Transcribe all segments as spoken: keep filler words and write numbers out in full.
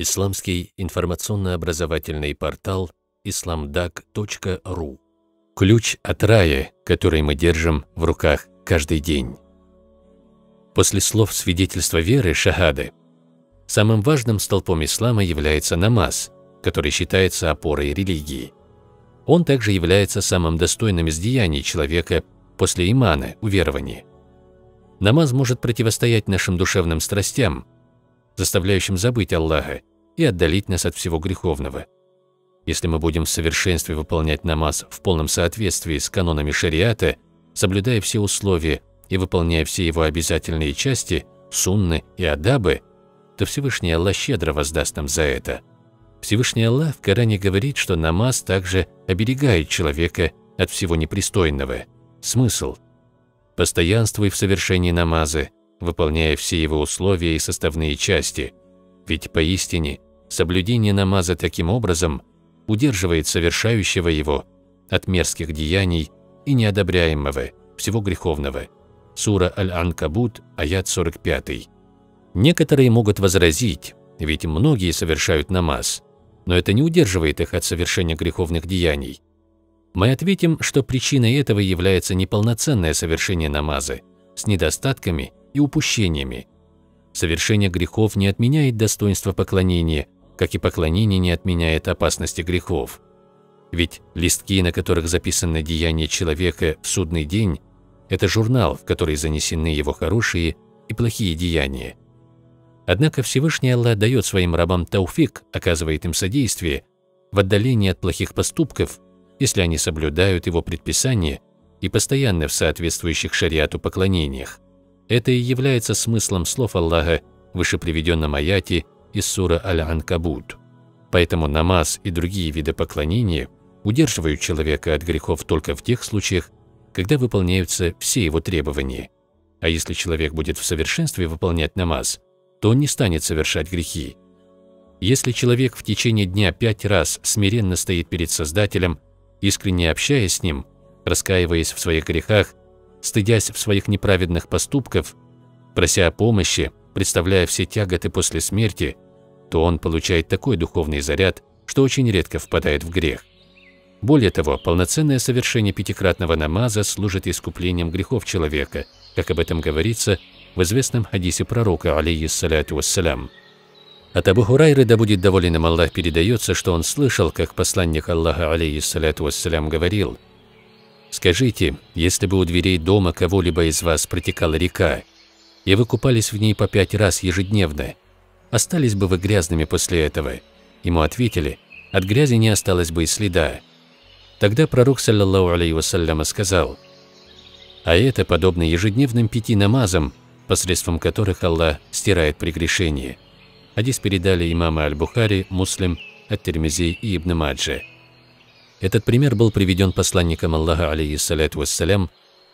Исламский информационно-образовательный портал исламдак точка ру. Ключ от рая, который мы держим в руках каждый день. После слов свидетельства веры, шахады, самым важным столпом ислама является намаз, который считается опорой религии. Он также является самым достойным из деяний человека после имана, уверования. Намаз может противостоять нашим душевным страстям, заставляющим забыть Аллаха и отдалить нас от всего греховного. Если мы будем в совершенстве выполнять намаз в полном соответствии с канонами шариата, соблюдая все условия и выполняя все его обязательные части, сунны и адабы, то Всевышний Аллах щедро воздаст нам за это. Всевышний Аллах в Коране говорит, что намаз также оберегает человека от всего непристойного. Смысл: постоянствуй в совершении намаза, выполняя все его условия и составные части, ведь поистине соблюдение намаза таким образом удерживает совершающего его от мерзких деяний и неодобряемого, всего греховного. Сура Аль-Анкабут, аят сорок пятый. Некоторые могут возразить, ведь многие совершают намаз, но это не удерживает их от совершения греховных деяний. Мы ответим, что причиной этого является неполноценное совершение намаза с недостатками и упущениями. Совершение грехов не отменяет достоинства поклонения, как и поклонение не отменяет опасности грехов. Ведь листки, на которых записаны деяния человека в судный день, это журнал, в который занесены его хорошие и плохие деяния. Однако Всевышний Аллах дает своим рабам тауфик, оказывает им содействие в отдалении от плохих поступков, если они соблюдают его предписания и постоянно в соответствующих шариату поклонениях. Это и является смыслом слов Аллаха в вышеприведенном аяте из суры Аль-Анкабут. Поэтому намаз и другие виды поклонения удерживают человека от грехов только в тех случаях, когда выполняются все его требования. А если человек будет в совершенстве выполнять намаз, то он не станет совершать грехи. Если человек в течение дня пять раз смиренно стоит перед Создателем, искренне общаясь с Ним, раскаиваясь в своих грехах, стыдясь в своих неправедных поступков, прося о помощи, представляя все тяготы после смерти, то он получает такой духовный заряд, что очень редко впадает в грех. Более того, полноценное совершение пятикратного намаза служит искуплением грехов человека, как об этом говорится в известном хадисе пророка, алейхиссаляту вассалям. От Абу Хурайры, да будет доволен им Аллах, передается, что он слышал, как посланник Аллаха, алейхиссаляту вассалям, говорил: «Скажите, если бы у дверей дома кого-либо из вас протекала река, и вы купались в ней по пять раз ежедневно, остались бы вы грязными после этого?» Ему ответили: «От грязи не осталось бы и следа». Тогда пророк, саллаллаху алейхи вассалям, сказал: «А это подобно ежедневным пяти намазам, посредством которых Аллах стирает прегрешение». Хадис передали имамы Аль-Бухари, Муслим, Ат-Тирмизи и Ибн-Маджи. Этот пример был приведен посланником Аллаха, алейхиссаляту вассалям,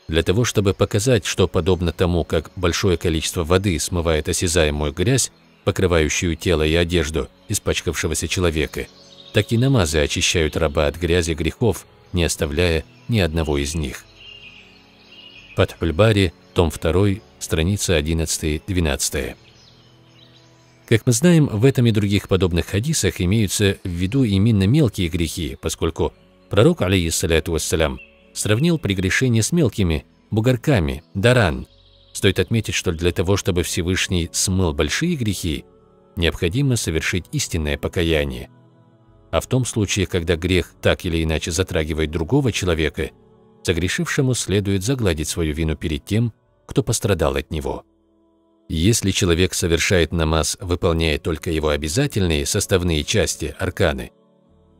для того, чтобы показать, что подобно тому, как большое количество воды смывает осязаемую грязь, покрывающую тело и одежду испачкавшегося человека, так и намазы очищают раба от грязи грехов, не оставляя ни одного из них. Фатхуль-бари, том два, страница одиннадцать-двенадцать. Как мы знаем, в этом и других подобных хадисах имеются в виду именно мелкие грехи, поскольку пророк, алейхиссаляту вассалям, сравнил прегрешение с мелкими бугорками, даран. Стоит отметить, что для того, чтобы Всевышний смыл большие грехи, необходимо совершить истинное покаяние. А в том случае, когда грех так или иначе затрагивает другого человека, согрешившему следует загладить свою вину перед тем, кто пострадал от него. Если человек совершает намаз, выполняя только его обязательные составные части, арканы,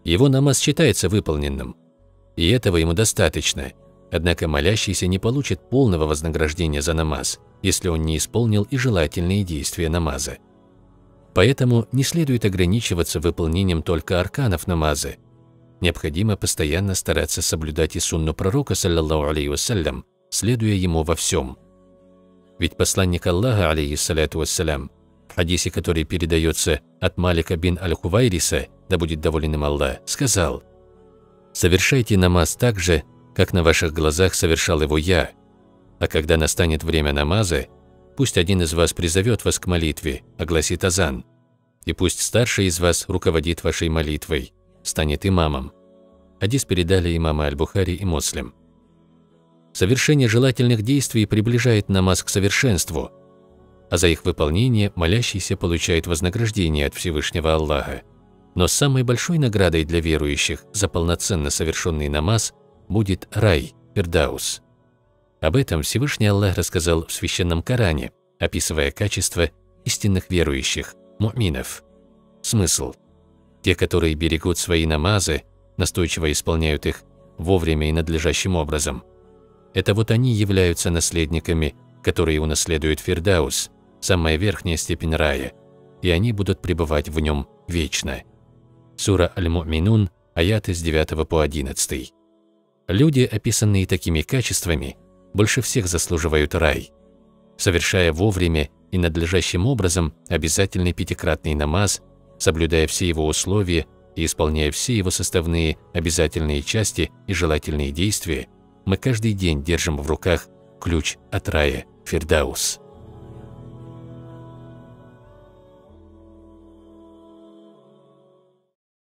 его намаз считается выполненным, и этого ему достаточно. Однако молящийся не получит полного вознаграждения за намаз, если он не исполнил и желательные действия намаза. Поэтому не следует ограничиваться выполнением только арканов намаза. Необходимо постоянно стараться соблюдать и сунну пророка, саллаллаху алейхи вассалям, следуя ему во всем. Ведь посланник Аллаха, алейхиссаляту вассалям, в хадисе, который передается от Малика бин аль-Хувайриса, да будет доволен им Аллах, сказал: «Совершайте намаз так же, как на ваших глазах совершал его я, а когда настанет время намаза, пусть один из вас призовет вас к молитве, огласит азан. и пусть старший из вас руководит вашей молитвой, станет имамом. Хадис передали имамы Аль-Бухари и Муслим. Совершение желательных действий приближает намаз к совершенству, а за их выполнение молящийся получает вознаграждение от Всевышнего Аллаха. Но самой большой наградой для верующих за полноценно совершенный намаз будет рай, Фирдаус. Об этом Всевышний Аллах рассказал в Священном Коране, описывая качества истинных верующих, му'минов. Смысл. Те, которые берегут свои намазы, настойчиво исполняют их вовремя и надлежащим образом. Это вот они являются наследниками, которые унаследуют Фирдаус, самая верхняя степень рая, и они будут пребывать в нем вечно. Сура Аль-Муминун, аяты с девятого по одиннадцатый. Люди, описанные такими качествами, больше всех заслуживают рай. Совершая вовремя и надлежащим образом обязательный пятикратный намаз, соблюдая все его условия и исполняя все его составные обязательные части и желательные действия, мы каждый день держим в руках ключ от рая Фирдаус.